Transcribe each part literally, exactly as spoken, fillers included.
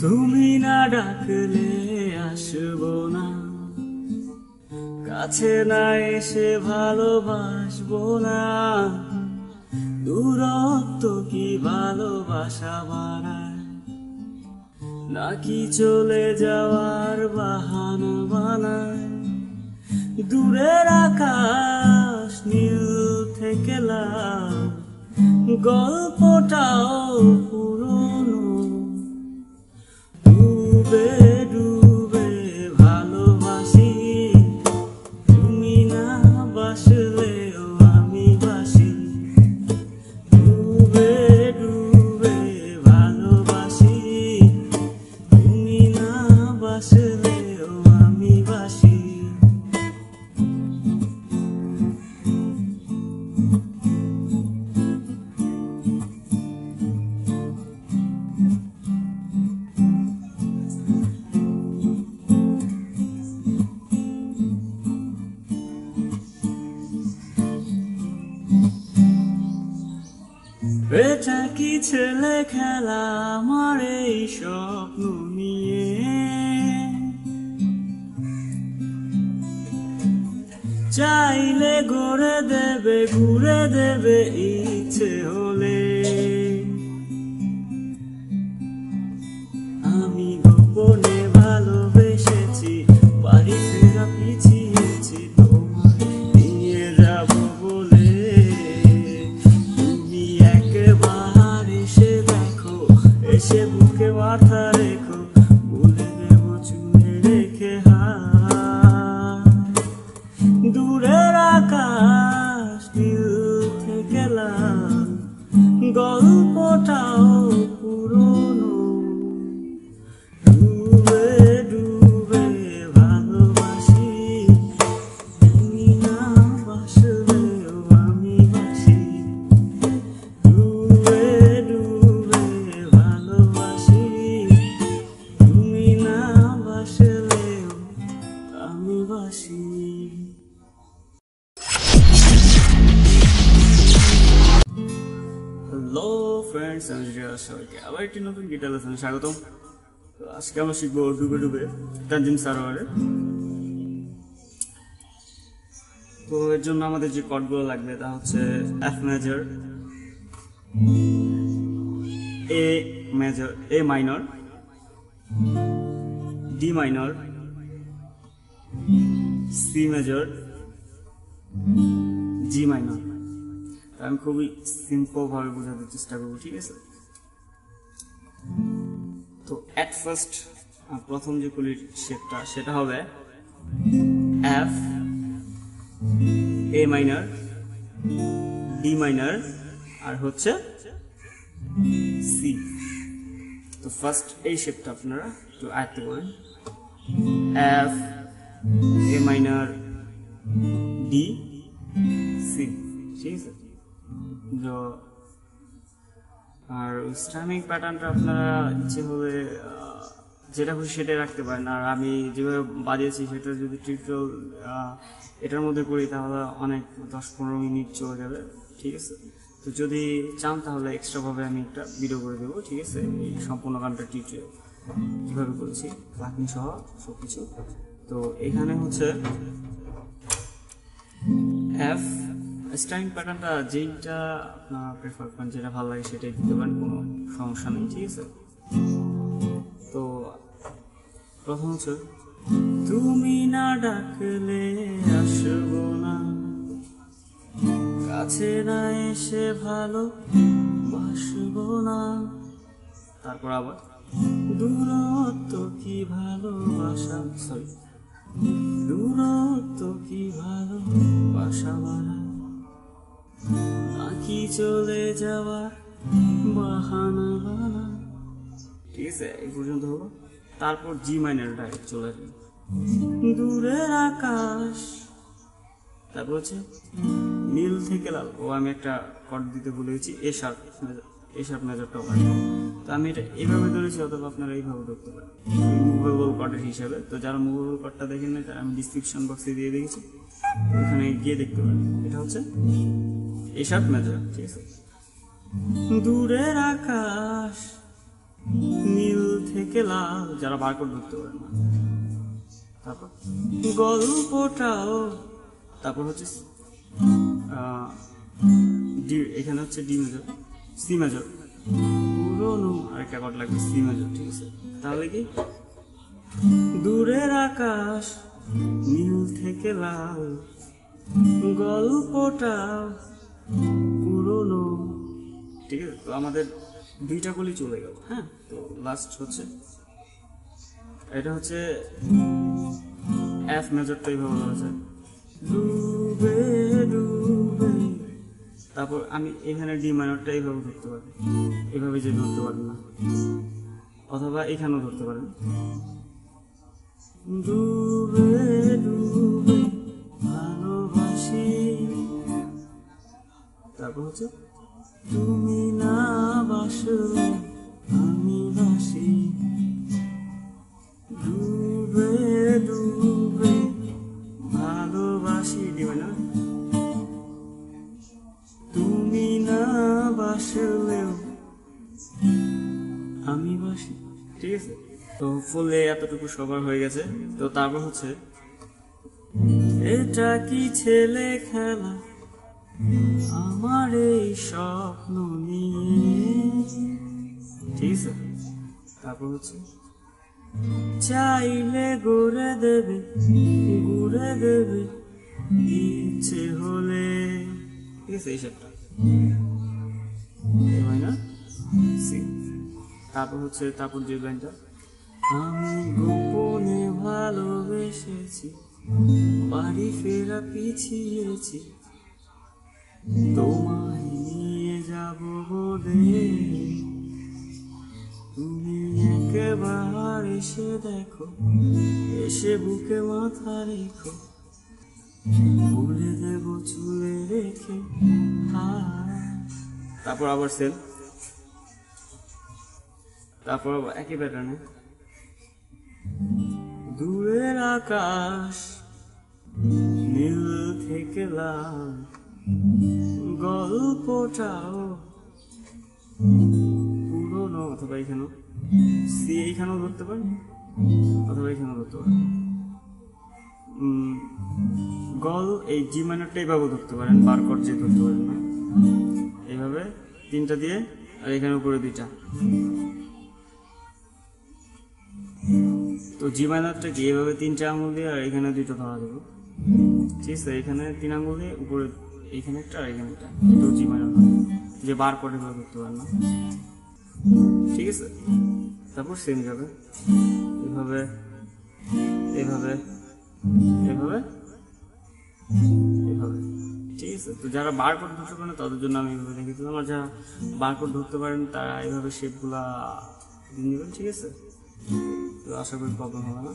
তুমি না ডাকলে আসবো না, কাছে না এসে ভালোবাসবো না। দূরত্ব কি ভালোবাসা বাড়ায়, নাকি চলে যাওয়ার বাহানা বানায়। দূরের আকাশ নীল থেকে লাল, গল্পটাও পুরনো। ডুবে ডুবে ভালোবাসি, তুমি না বাসলেও আমি বাসি। ডুবে ডুবে ভালোবাসি, তুমি না বাসলেও আমি বাসি। এটা কি ছেলে খেলা আমার এই স্বপ্ন নিয়ে, চাইলে গড়ে দেবে ঘুরে দেবে ইচ্ছে হলে। আমি গোপনে ভালোবেসেছি, বাড়ি ফেরা পিছিয়েছি, তোমায় নিয়ে যাব বলে। সে বুকে মাথা রেখো, বলে দেব চুলে রেখে হাত। দূরের আকাশ নীল থেকে লাল, গল্পটাও পুরনো। ডুবে ডুবে ভালোবাসি, তুমি না বাসলেও আমি বাসি। হ্যালো ফ্রেন্ডস, আমি সবাইকে আবার একটি নতুন গিটার লেসনে স্বাগতম। তো আজকে আমরা শিখবো ডুবে ডুবে, তানজিম সারোয়ারের। তো এর জন্য আমাদের যে কর্ডগুলো লাগবে তা হচ্ছে F major, A major, A minor, D minor, C major, G minor. আমি খুবই সিম্পল ভাবে বোঝাতে চেষ্টা করবো, ঠিক আছে? তো এট ফার্স্ট প্রথম যে কলির শেপটা সেটা হবে F, A minor, D minor আর হচ্ছে সি। তো ফার্স্ট এই শেপটা আপনারা একটু আয়ত্তে করেন। F, A minor, D, C, ঠিক আছে? তো আর স্ট্রামিং প্যাটার্নটা আপনারা যেভাবে যেটা খুশি সেটাই রাখতে পারেন। আর আমি যেভাবে বাজিয়েছি সেটা যদি টিউটোরিয়াল এটার মধ্যে করি তাহলে অনেক দশ পনেরো মিনিট চলে যাবে, ঠিক আছে? তো যদি চান তাহলে এক্সট্রাভাবে আমি একটা ভিডিও করে দেবো, ঠিক আছে? এই সম্পূর্ণ গানটা টিউটোরিয়াল কীভাবে করেছি লাকিং সহ সব কিছু। তো এখানে হচ্ছে এফ স্ট্রাইং প্যাটার্নটা যেইটা আপনারা প্রেফার করেন, যেটা ভালো লাগে সেটাই দিতে পারেন, কোনো সমস্যা নেই, ঠিক আছে? তো প্রথম হচ্ছে তুমি না ডাকলে আসবো না, কাছে না এসে ভালো বাসবো না। তারপর আবার দূরত্ব কি ভালোবাসা, সরি দূরত্ব কি ভালোবাসা বাড়ায়, নাকি চলে যাওয়ার বাহানা বানায়, ঠিক আছে? এই পর্যন্ত হলো। তারপর জি মাইনারটা চলে যাবে, দূরের আকাশ, তারপর হচ্ছে নীল থেকে লাল। ও আমি একটা কর্ড দিতে ভুলে গেছি, এ শার্প, এ শার্প মেজরটা। তো আমি এটা এইভাবে ধরেছি, অথবা আপনারা এইভাবে ধরতে পারেন মুভেবল কর্ডের হিসাবে। তো যারা মুভেবল কর্ডটা দেখেন না, আমি ডিসক্রিপশন বক্সে দিয়ে দেখেছি, ওখানে গিয়ে দেখতে পারেন। এটা হচ্ছে এ শার্প মেজর, ঠিক আছে? দূরের আকাশ নীল থেকে খেলাম যারা বারকোড ঢুকতে পারে না। তারপর গল্পটাও, তারপর হচ্ছে এখানে হচ্ছে ডি মেজর সি মেজর পুরোনো আরেকটা কর্ড লাগবে সি মেজর, ঠিক আছে? তাহলে কি দূরের আকাশ নীল থেকে লাল, গল্পটা পুরোনো, ঠিক আছে? তো আমাদের দুইটা কলি চলে গেল। হ্যাঁ, তো লাস্ট হচ্ছে এটা হচ্ছে এফ মেজরটা এইভাবে রয়েছে ডুবে ডুবে, তারপর আমি এখানে ডি মাইনরটা এইভাবে ধরতে পারি, এভাবে যে ধরতে পারি না, অথবা এখানেও ধরতে পারেন ডুবে ডুবে ভালোবাসি। তারপর হচ্ছে তুমি না বাসো আমি বাসি, ডুবে ডুবে ভালোবাসি, ডি মাইনর। তুমি না বাসলেও আমি বাসি, ঠিক আছে? তো ফুলে এতটুকু সবার হয়ে গেছে। তো তারপর হচ্ছে এটা কি ছেলে খেলা আমার এই স্বপ্ন নিয়ে, ঠিক আছে? তারপর হচ্ছে চাইলে ঘুরে দেবে ঘুরে দেবে ইচ্ছে হলে, ঠিক আছে? এই সবটা হয় না। তারপর হচ্ছে তারপর যে লাইনটা আমি গোপনে ভালোবেসেছি বাড়ি ফেরা পিছিয়েছি তোমায় নিয়ে যাবো বলে, তুমি একবার এসে দেখো এসে বুকে মাথা রেখো বলে দেবো চুলে রেখে। তারপর আবার সেল, তারপর একই প্যাটার্নে দূরের আকাশ নীল থেকে লাল, গল্পটাও পুরোনো, অথবা এখানেও সি এইখানেও ধরতে পারে, অথবা এখানেও ধরতে পারে। গল এই জি মাইনরটা এইভাবেও ধরতে পারেন, বারকোড যে ধরতে পারেন না, এইভাবে তিনটা দিয়ে আর এখানে উপরে দুইটা। তো জি মাইনরটা কি এভাবে তিনটা আঙুল দিয়ে আর এখানে দুইটা ধরা দেবো, ঠিক আছে? এখানে তিন আঙুল দিয়ে উপরে এইখানে একটা আর এখানে একটা, এটাও জি মাইনর যে বারকোড এভাবে ধরতে পারে না, ঠিক আছে? তারপর সেম যাবে এভাবে এভাবে এভাবে এভাবে, ঠিক আছে? তো যারা বারকোড ধরতে পারেন তাদের জন্য আমি এভাবে দেখেছিলাম, আর যারা বারকোড ধরতে পারেন তারা এইভাবে শেপগুলা নেবেন, ঠিক আছে? তো আশা করি প্রবলেম হবে না।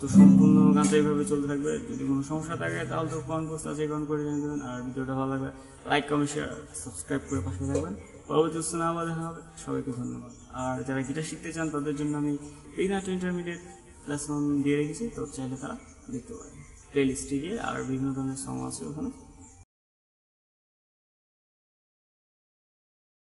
তো সম্পূর্ণ গানটা এইভাবে চলতে থাকবে। যদি কোনো সমস্যা থাকে তাহলে তো কমেন্ট বক্স আছে, কমেন্ট করে জানিয়ে দেবেন। আর ভিডিওটা ভালো লাগবে লাইক কমেন্ট শেয়ার সাবস্ক্রাইব করে পাশে থাকবেন। পরবর্তী না দেখা হবে, সবাইকে ধন্যবাদ। আর যারা গিটার শিখতে চান তাদের জন্য আমি বিগিনার টু ইন্টারমিডিয়েট লেসন দিয়ে রেখেছি, তো চাইলে তারা দেখতে পারেন প্লেলিস্টে গিয়ে। আর বিভিন্ন ধরনের সং আছে ওখানে।